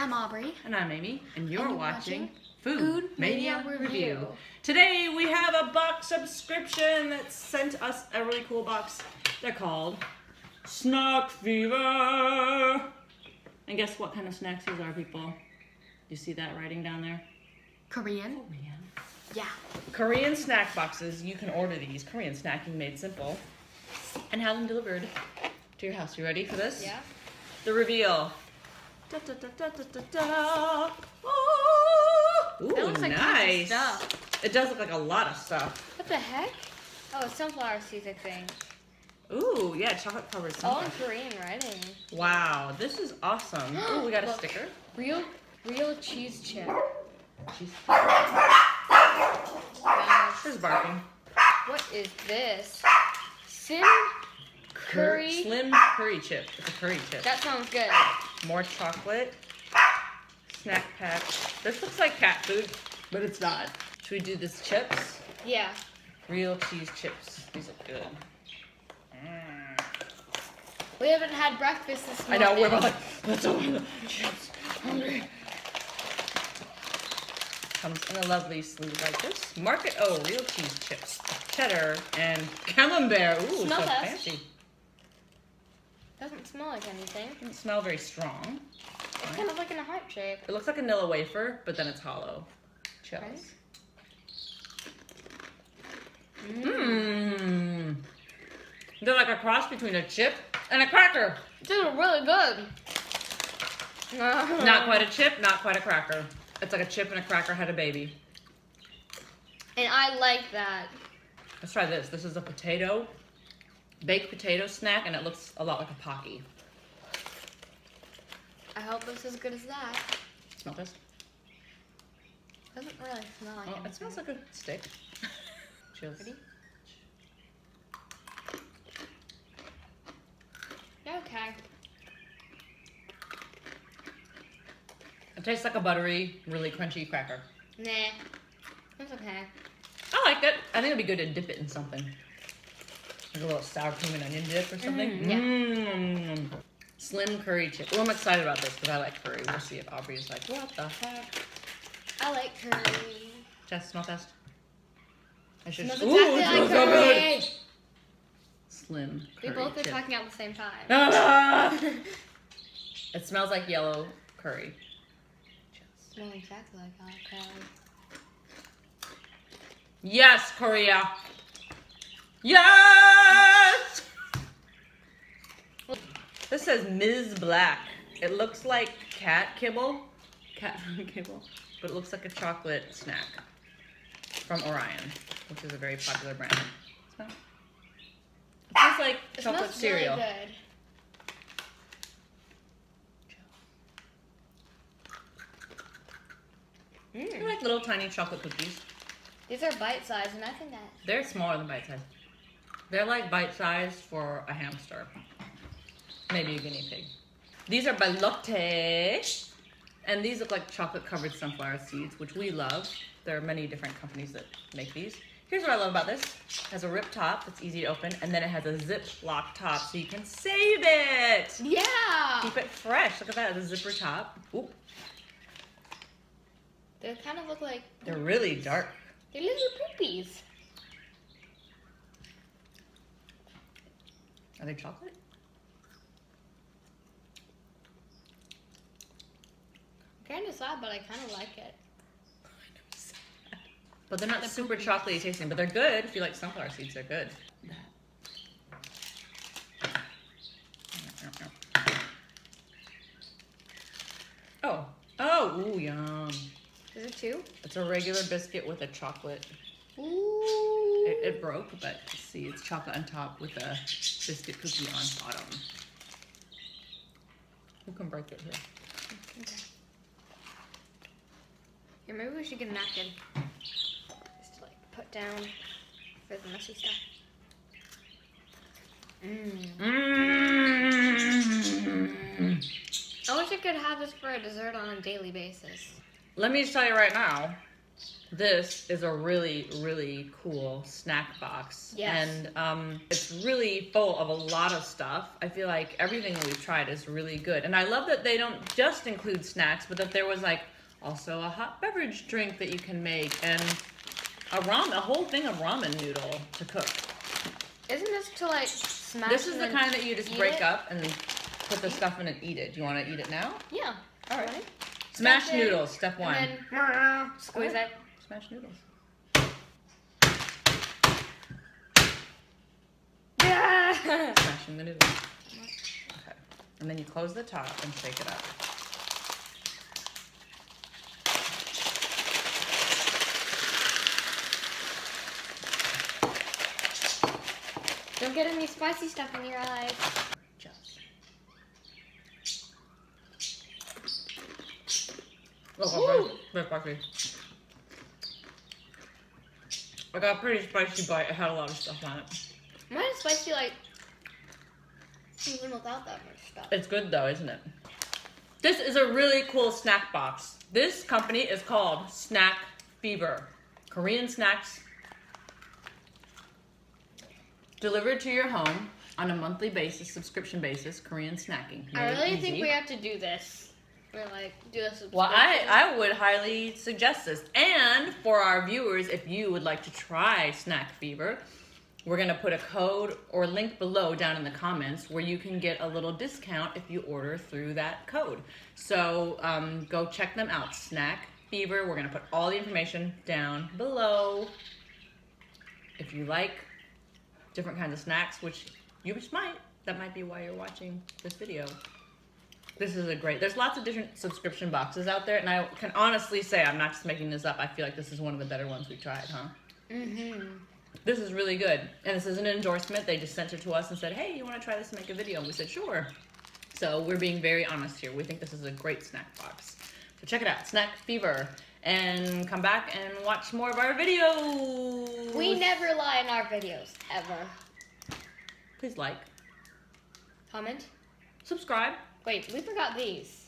I'm Aubrey. And I'm Amy. And you're watching Food Mania Review. Today we have a box subscription that sent us a really cool box. They're called SnackFever. And guess what kind of snacks these are, people? You see that writing down there? Korean. Yeah. Korean snack boxes. You can order these. Korean snacking made simple. And have them delivered to your house. You ready for this? Yeah. The reveal. Da, da, da, da, da, da. Ooh, that looks like nice. Tons of stuff. It does look like a lot of stuff. What the heck? Oh, it's sunflower seeds, I think. Ooh, yeah, chocolate covered sunflower. All in Korean writing. Wow, this is awesome. Ooh, we got a sticker. Real cheese chip. Cheese. This is barking. What is this? Slim curry chip. It's a curry chip. That sounds good. More chocolate. Snack pack. This looks like cat food, but it's not. Should we do this chips? Yeah. Real cheese chips. These look good. Mm. We haven't had breakfast this morning. I know. We're like, let's open the chips. Hungry. Comes in a lovely sleeve like this. Market O real cheese chips, cheddar, and camembert. Ooh, smell so fancy. Doesn't smell like anything. Doesn't smell very strong. It's kind of like in a heart shape. It looks like a Nilla wafer, but then it's hollow. Chills. Mmm. Mm. They're like a cross between a chip and a cracker. These are really good. Not quite a chip, not quite a cracker. It's like a chip and a cracker had a baby. And I like that. Let's try this. This is a potato, baked potato snack, and it looks a lot like a Pocky. I hope it's as good as that. Smell this. Doesn't really smell like it. It smells like a stick. Cheers. Ready? Okay. It tastes like a buttery, really crunchy cracker. Nah, it's okay. I liked it. I think it'd be good to dip it in something. Like a little sour cream and onion dip or something. Yeah. Mm. Slim curry chip. Well, I'm excited about this because I like curry. We'll see if Aubrey is like, what the heck? I like curry. Just smell test. I should just... Ooh, it smells so good. Slim curry chip. We both were talking at the same time. Ah! It smells like yellow curry. Smells exactly like hot curry. Yes, Korea. Yes. This says Ms. Black. It looks like cat kibble, but it looks like a chocolate snack from Orion, which is a very popular brand. So, it tastes like chocolate cereal. Really good. Mm. They're like little tiny chocolate cookies. These are bite-sized, and I think that... They're smaller than bite-sized. They're like bite-sized for a hamster. Maybe a guinea pig. These are by Lotte. And these look like chocolate-covered sunflower seeds, which we love. There are many different companies that make these. Here's what I love about this. It has a rip top that's easy to open, and then it has a ziplock top so you can save it. Yeah. Keep it fresh. Look at that. The zipper top. Oop. They kind of look like... They're really dark. They're little poopies. Are they chocolate? I'm kind of sad, but I kind of like it. But they're not super chocolatey tasting, but they're good. If you like sunflower seeds, they're good. Oh. Oh, ooh, yum. Is it two? It's a regular biscuit with a chocolate. Ooh. It broke, but see, it's chocolate on top with a biscuit cookie on bottom. Who can break it here? Okay. Here, maybe we should get a napkin. Just to like put down for the mushy stuff. Mmm. Mmm. I wish I could have this for a dessert on a daily basis. Let me just tell you right now, This is a really, really cool snack box. Yes. And it's really full of a lot of stuff. I feel like everything that we've tried is really good. And I love that they don't just include snacks, but that there was like also a hot beverage drink that you can make and a whole thing of ramen noodle to cook. Isn't this to like smash? This is the kind that you just break up and put the stuff in and eat it. Do you want to eat it now? Yeah. All right. Smash noodles, step one. And then squeeze it. Smash noodles. Yeah. Smashing the noodles. Okay. And then you close the top and shake it up. Don't get any spicy stuff in your eyes. Just. Oh, very spicy. I got a pretty spicy bite. It had a lot of stuff on it. Mine is spicy, like, even without that much stuff. It's good, though, isn't it? This is a really cool snack box. This company is called SnackFever. Korean snacks delivered to your home on a monthly basis, subscription basis, Korean snacking. I really think we have to do this. Or like do a subscription. Well, I would highly suggest this. And for our viewers, if you would like to try SnackFever, we're going to put a code or link below down in the comments where you can get a little discount if you order through that code. So go check them out, SnackFever. We're going to put all the information down below. If you like different kinds of snacks, which you just might, that might be why you're watching this video. This is a great, there's lots of different subscription boxes out there, and I can honestly say I'm not just making this up. I feel like this is one of the better ones we tried, huh? Mm-hmm. This is really good, and this is an endorsement. They just sent it to us and said, hey, you want to try this and make a video? And we said, sure. So we're being very honest here. We think this is a great snack box. So check it out, SnackFever, and come back and watch more of our videos. We never lie in our videos, ever. Please like. Comment. Subscribe. Wait, we forgot these.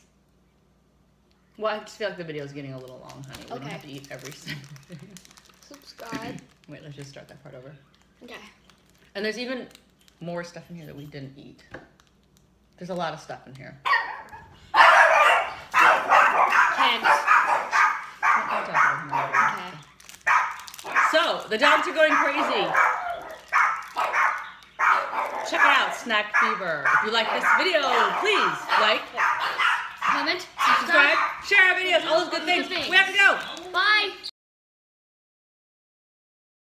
Well, I just feel like the video is getting a little long, honey. We don't have to eat every single thing. Subscribe. Wait, let's just start that part over. Okay. And there's even more stuff in here that we didn't eat. There's a lot of stuff in here. Okay. So, the dogs are going crazy. Check it out, SnackFever. If you like this video, please like, comment, subscribe, share our videos, all those good things. We have to go. Bye.